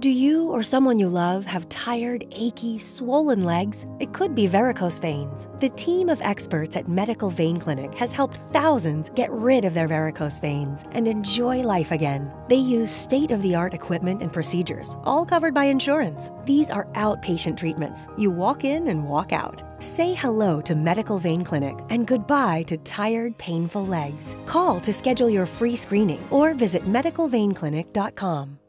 Do you or someone you love have tired, achy, swollen legs? It could be varicose veins. The team of experts at Medical Vein Clinic has helped thousands get rid of their varicose veins and enjoy life again. They use state-of-the-art equipment and procedures, all covered by insurance. These are outpatient treatments. You walk in and walk out. Say hello to Medical Vein Clinic and goodbye to tired, painful legs. Call to schedule your free screening or visit medicalveinclinic.com.